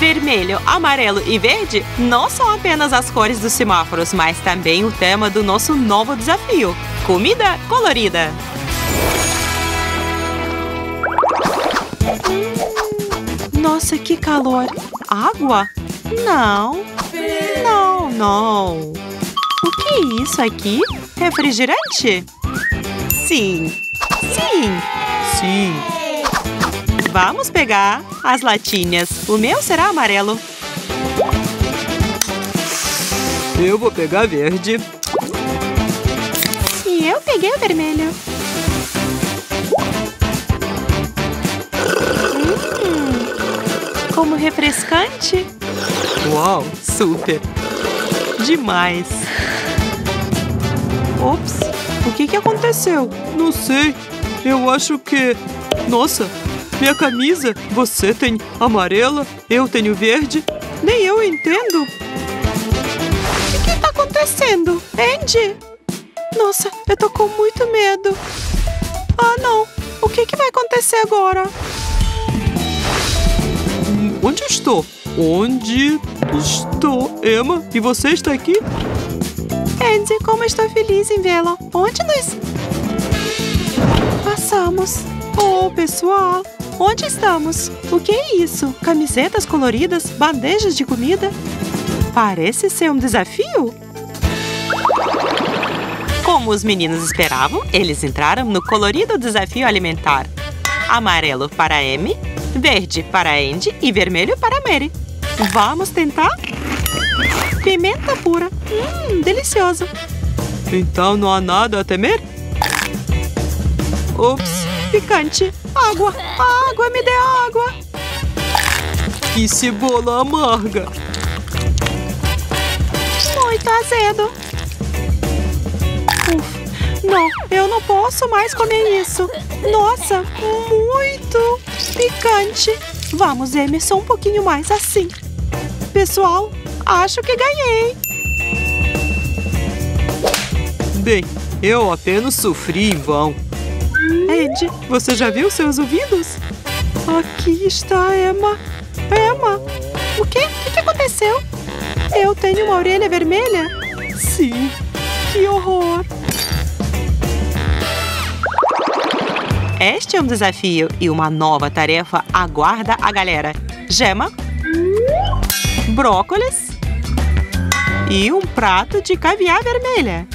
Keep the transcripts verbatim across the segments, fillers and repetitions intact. vermelho, amarelo e verde não são apenas as cores dos semáforos, mas também o tema do nosso novo desafio: comida colorida. Nossa, que calor! Água? Não! Não, não! O que é isso aqui? Refrigerante? Sim! Sim! Sim! Vamos pegar as latinhas. O meu será amarelo. Eu vou pegar verde. E eu peguei o vermelho. Como refrescante! Uau, super! Demais! Ops, o que que aconteceu? Não sei, eu acho que... Nossa, minha camisa, você tem amarela, eu tenho verde, nem eu entendo! O que que tá acontecendo, Andy? Nossa, eu tô com muito medo! Ah, não! O que que vai acontecer agora? Onde estou? Onde estou? Emma, e você está aqui? Andy, como estou feliz em vê-la. Onde nós passamos? Oh, pessoal, onde estamos? O que é isso? Camisetas coloridas, bandejas de comida? Parece ser um desafio. Como os meninos esperavam, eles entraram no colorido desafio alimentar. Amarelo para Emmy, verde para Andy e vermelho para Mary. Vamos tentar? Pimenta pura. Hum, delicioso. Então não há nada a temer? Ups, picante. Água, água, me dê água. Que cebola amarga. Muito azedo. Uf, não, eu não posso mais comer isso. Nossa, muito... picante! Vamos, Emerson, um pouquinho mais assim. Pessoal, acho que ganhei! Bem, eu apenas sofri em vão. Ed, você já viu seus ouvidos? Aqui está Emma. Emma, o quê? O que aconteceu? Eu tenho uma orelha vermelha? Sim, que horror! Este é um desafio e uma nova tarefa aguarda a galera. Gema, brócolis e um prato de caviar vermelha.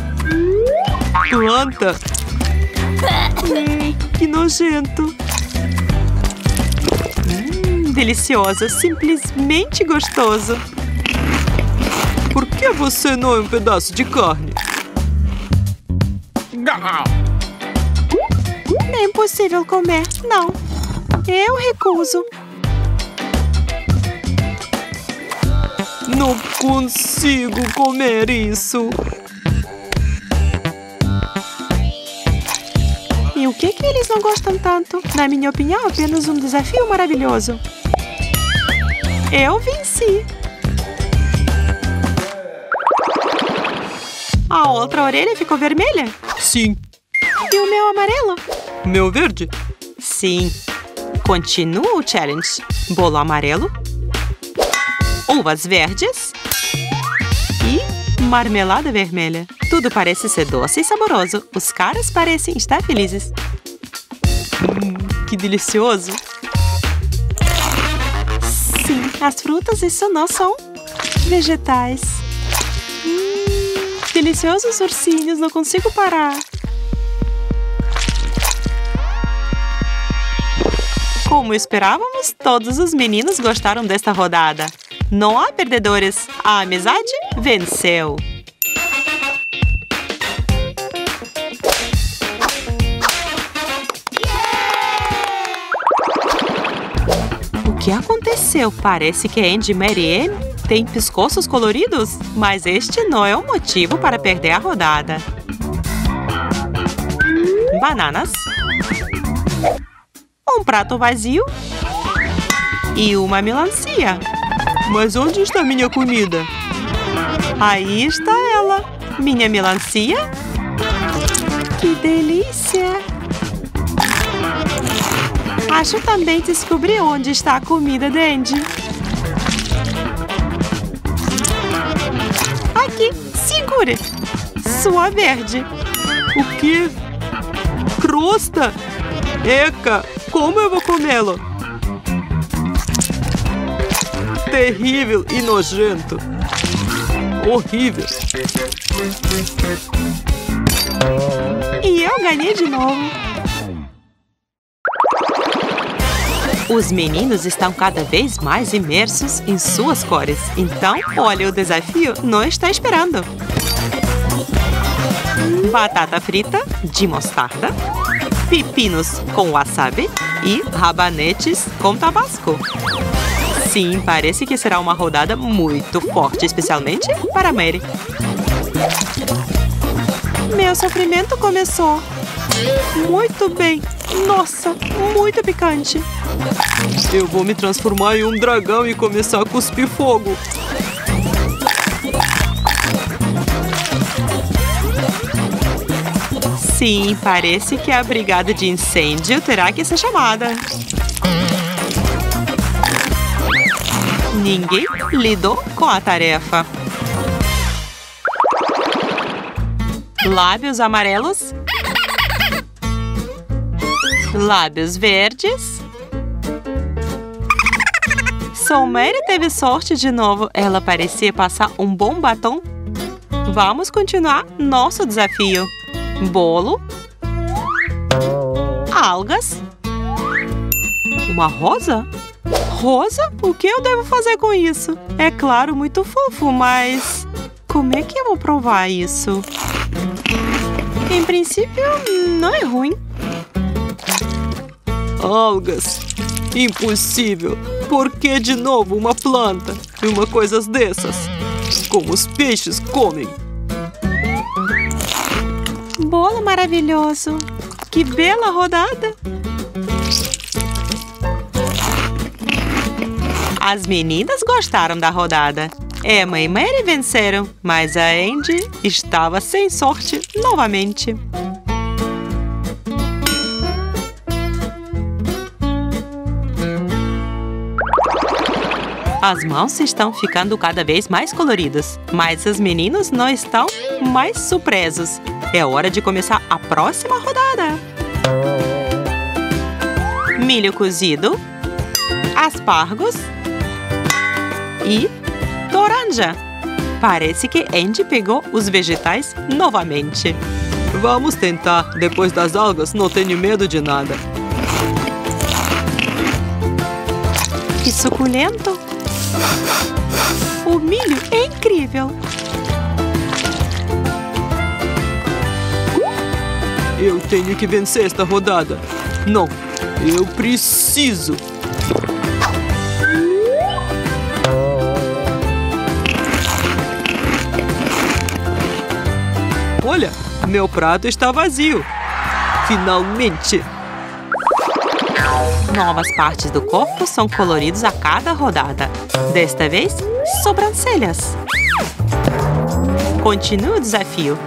Planta. Hum, que nojento. Hum, delicioso, simplesmente gostoso. Por que você não é um pedaço de carne? Não. É impossível comer, não. Eu recuso. Não consigo comer isso. E o que que eles não gostam tanto? Na minha opinião, apenas um desafio maravilhoso. Eu venci. A outra orelha ficou vermelha? Sim. E o meu amarelo? Meu verde? Sim. Continua o challenge. Bolo amarelo, uvas verdes e marmelada vermelha. Tudo parece ser doce e saboroso. Os caras parecem estar felizes. Hum, que delicioso. Sim, as frutas isso não são vegetais. Hum, deliciosos ursinhos, não consigo parar. Como esperávamos, todos os meninos gostaram desta rodada. Não há perdedores. A amizade venceu. O que aconteceu? Parece que Andy e Mary Ann têm pescoços coloridos, mas este não é o motivo para perder a rodada. Bananas, um prato vazio e uma melancia. Mas onde está minha comida? Aí está ela, minha melancia. Que delícia! Acho também descobri onde está a comida de Andy. aqui. Segure. Sua verde. O quê? Crosta? Eca, como eu vou comê-lo? Terrível e nojento. Horrível. E eu ganhei de novo. Os meninos estão cada vez mais imersos em suas cores. Então, olha, o desafio não está esperando. Batata frita de mostarda, pepinos com wasabi e rabanetes com tabasco. Sim, parece que será uma rodada muito forte, especialmente para Mary. Meu sofrimento começou. Muito bem. Nossa, muito picante. Eu vou me transformar em um dragão e começar a cuspir fogo. Sim, parece que a brigada de incêndio terá que ser chamada. Ninguém lidou com a tarefa. Lábios amarelos. Lábios verdes. Só Mary teve sorte de novo. Ela parecia passar um bom batom. Vamos continuar nosso desafio. Bolo. Algas. Uma rosa? Rosa? O que eu devo fazer com isso? É claro, muito fofo, mas... como é que eu vou provar isso? Em princípio, não é ruim. Algas. Impossível. Por que de novo uma planta e uma coisa dessas? Como os peixes comem. Bolo maravilhoso. Que bela rodada. As meninas gostaram da rodada. Emma e Mary venceram, mas a Andy estava sem sorte novamente. As mãos estão ficando cada vez mais coloridas, mas os meninos não estão mais surpresos. É hora de começar a próxima rodada. Milho cozido, aspargos e toranja. Parece que Andy pegou os vegetais novamente. Vamos tentar. Depois das algas, não tenho medo de nada. Que suculento! O milho é incrível! Eu tenho que vencer esta rodada. Não, eu preciso! Olha, meu prato está vazio! Finalmente! Novas partes do corpo são coloridas a cada rodada. Desta vez, sobrancelhas. Continua o desafio.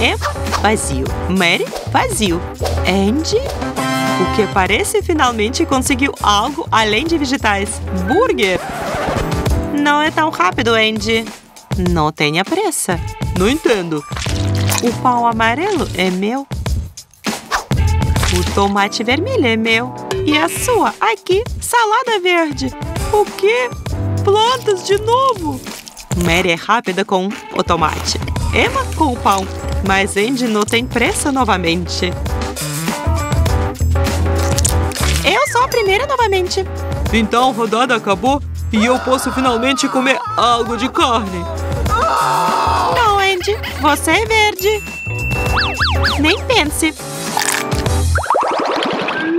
Emma, vazio. Mary, vazio. Andy, o que parece finalmente conseguiu algo além de vegetais. Burger. Não é tão rápido, Andy. Não tenha pressa. Não entendo. O pau amarelo é meu. O tomate vermelho é meu. E a sua, aqui, salada verde. O quê? Plantas de novo? Mary é rápida com o tomate. Emma com o pão. Mas Andy não tem pressa novamente. Eu sou a primeira novamente. Então a rodada acabou e eu posso finalmente comer algo de carne. Não, Andy. Você é verde. Nem pense.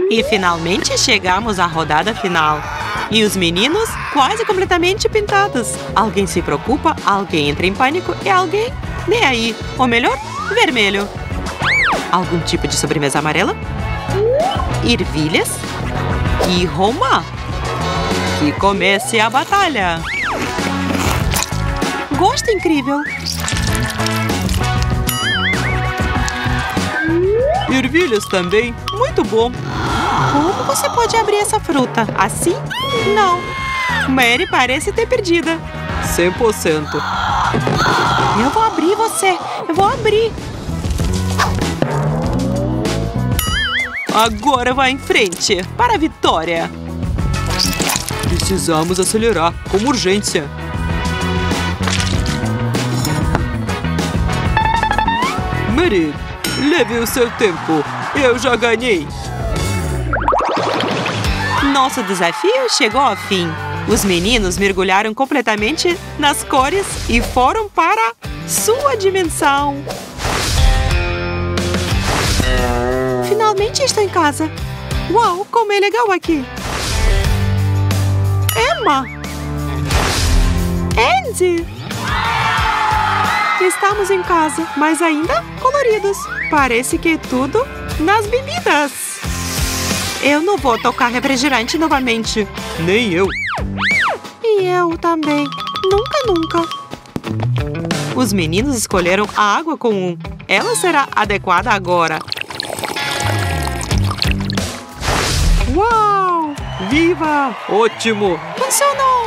E finalmente chegamos à rodada final. E os meninos quase completamente pintados. Alguém se preocupa, alguém entra em pânico e alguém nem aí. Ou melhor, vermelho. Algum tipo de sobremesa amarela? Ervilhas? E romã. Que comece a batalha. Gosto incrível. Ervilhas também. Muito bom. Como você pode abrir essa fruta? Assim? Não. Mary parece ter perdida. cem por cento. Eu vou abrir você. Eu vou abrir. Agora vai em frente. Para a vitória. Precisamos acelerar com urgência. Mary, leve o seu tempo. Eu já ganhei. Nosso desafio chegou ao fim. Os meninos mergulharam completamente nas cores e foram para sua dimensão. Finalmente estou em casa. Uau, como é legal aqui. Emma. Andy. Estamos em casa, mas ainda coloridos. Parece que é tudo nas bebidas. Eu não vou tocar refrigerante novamente. Nem eu. E eu também. Nunca, nunca. Os meninos escolheram a água comum. Ela será adequada agora. Uau! Viva! Ótimo! Funcionou!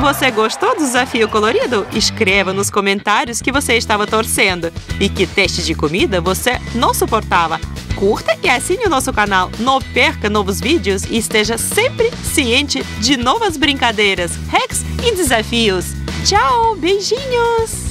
Você gostou do desafio colorido? Escreva nos comentários que você estava torcendo e que teste de comida você não suportava. Curta e assine o nosso canal, não perca novos vídeos e esteja sempre ciente de novas brincadeiras, hacks e desafios. Tchau, beijinhos!